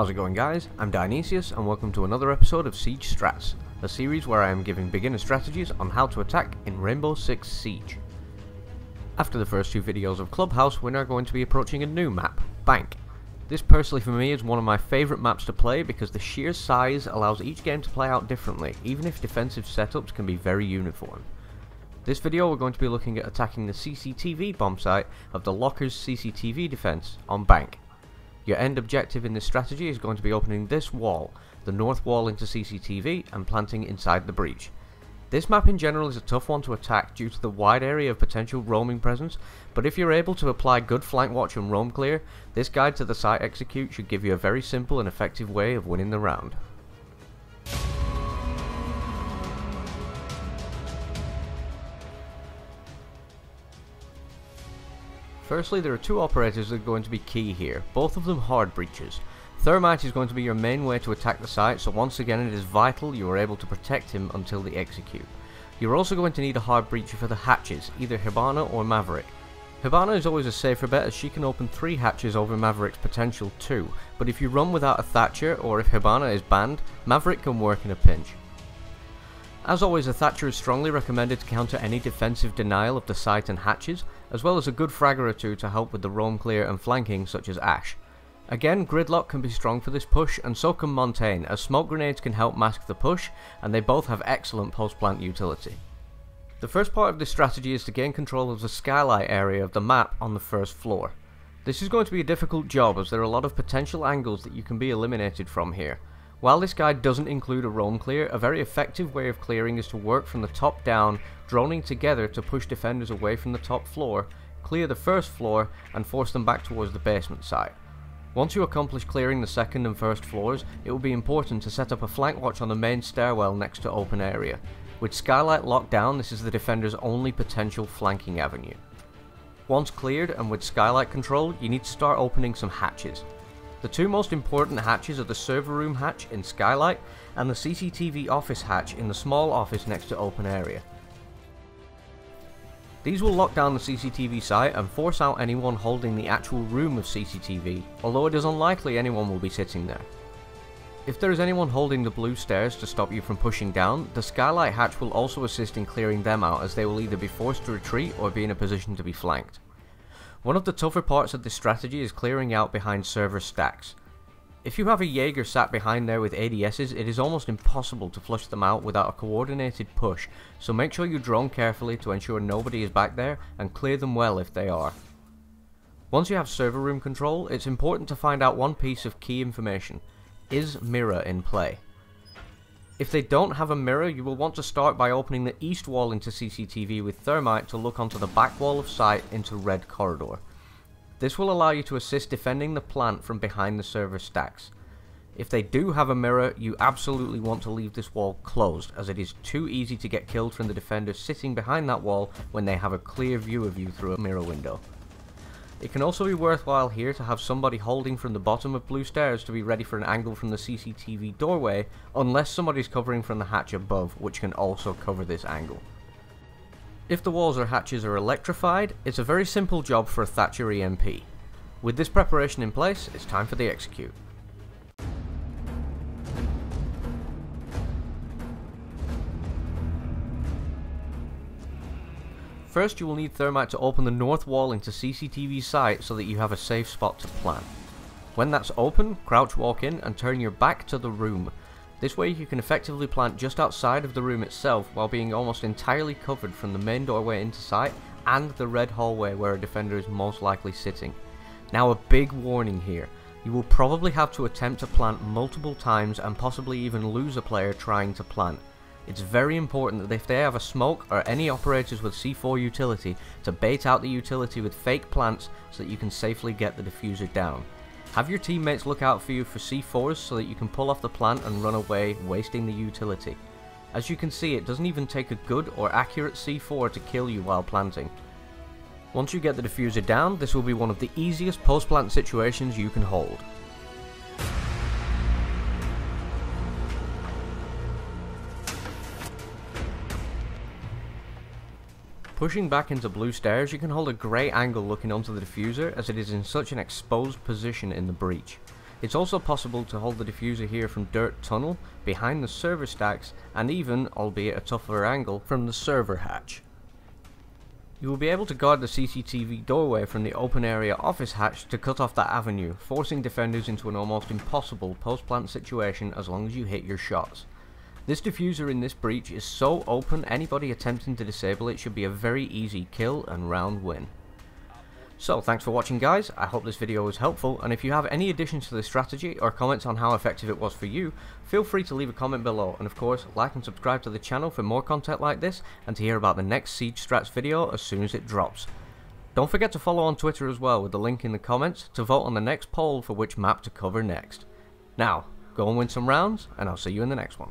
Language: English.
How's it going, guys? I'm Dionysius and welcome to another episode of Siege Strats, a series where I am giving beginner strategies on how to attack in Rainbow Six Siege. After the first two videos of Clubhouse, we're now going to be approaching a new map, Bank. This personally for me is one of my favourite maps to play because the sheer size allows each game to play out differently, even if defensive setups can be very uniform. This video we're going to be looking at attacking the CCTV bomb site of the Lockers CCTV defence on Bank. Your end objective in this strategy is going to be opening this wall, the north wall into CCTV, and planting inside the breach. This map in general is a tough one to attack due to the wide area of potential roaming presence, but if you're able to apply good flank watch and roam clear, this guide to the site execute should give you a very simple and effective way of winning the round. Firstly, there are two operators that are going to be key here, both of them hard breaches. Thermite is going to be your main way to attack the site, so once again it is vital you are able to protect him until the execute. You are also going to need a hard breacher for the hatches, either Hibana or Maverick. Hibana is always a safer bet as she can open 3 hatches over Maverick's potential 2, but if you run without a Thatcher or if Hibana is banned, Maverick can work in a pinch. As always, a Thatcher is strongly recommended to counter any defensive denial of the site and hatches, as well as a good fragger or two to help with the roam clear and flanking such as Ash. Again, Gridlock can be strong for this push, and so can Montagne, as smoke grenades can help mask the push, and they both have excellent post-plant utility. The first part of this strategy is to gain control of the skylight area of the map on the first floor. This is going to be a difficult job as there are a lot of potential angles that you can be eliminated from here. While this guide doesn't include a roam clear, a very effective way of clearing is to work from the top down, droning together to push defenders away from the top floor, clear the first floor, and force them back towards the basement side. Once you accomplish clearing the second and first floors, it will be important to set up a flank watch on the main stairwell next to open area. With skylight locked down, this is the defender's only potential flanking avenue. Once cleared and with skylight control, you need to start opening some hatches. The two most important hatches are the server room hatch in Skylight and the CCTV office hatch in the small office next to open area. These will lock down the CCTV site and force out anyone holding the actual room of CCTV, although it is unlikely anyone will be sitting there. If there is anyone holding the blue stairs to stop you from pushing down, the Skylight hatch will also assist in clearing them out as they will either be forced to retreat or be in a position to be flanked. One of the tougher parts of this strategy is clearing out behind server stacks. If you have a Jaeger sat behind there with ADSs, it is almost impossible to flush them out without a coordinated push, so make sure you drone carefully to ensure nobody is back there and clear them well if they are. Once you have server room control, it's important to find out one piece of key information. Is Mira in play? If they don't have a mirror, you will want to start by opening the east wall into CCTV with Thermite to look onto the back wall of sight into Red Corridor. This will allow you to assist defending the plant from behind the server stacks. If they do have a mirror, you absolutely want to leave this wall closed, as it is too easy to get killed from the defenders sitting behind that wall when they have a clear view of you through a mirror window. It can also be worthwhile here to have somebody holding from the bottom of blue stairs to be ready for an angle from the CCTV doorway, unless somebody's covering from the hatch above, which can also cover this angle. If the walls or hatches are electrified, it's a very simple job for a Thatcher EMP. With this preparation in place, it's time for the execute. First, you will need Thermite to open the north wall into CCTV site so that you have a safe spot to plant. When that's open, crouch walk in and turn your back to the room. This way you can effectively plant just outside of the room itself while being almost entirely covered from the main doorway into site and the red hallway where a defender is most likely sitting. Now a big warning here, you will probably have to attempt to plant multiple times and possibly even lose a player trying to plant. It's very important that if they have a smoke or any operators with C4 utility to bait out the utility with fake plants so that you can safely get the diffuser down. Have your teammates look out for you for C4s so that you can pull off the plant and run away, wasting the utility. As you can see, it doesn't even take a good or accurate C4 to kill you while planting. Once you get the diffuser down, this will be one of the easiest post-plant situations you can hold. Pushing back into blue stairs, you can hold a great angle looking onto the diffuser as it is in such an exposed position in the breach. It's also possible to hold the diffuser here from Dirt Tunnel, behind the server stacks, and even, albeit a tougher angle, from the server hatch. You will be able to guard the CCTV doorway from the open area office hatch to cut off that avenue, forcing defenders into an almost impossible post-plant situation as long as you hit your shots. This diffuser in this breach is so open, anybody attempting to disable it should be a very easy kill and round win. So thanks for watching guys, I hope this video was helpful, and if you have any additions to this strategy or comments on how effective it was for you, feel free to leave a comment below, and of course like and subscribe to the channel for more content like this and to hear about the next Siege Strats video as soon as it drops. Don't forget to follow on Twitter as well with the link in the comments to vote on the next poll for which map to cover next. Now, go and win some rounds, and I'll see you in the next one.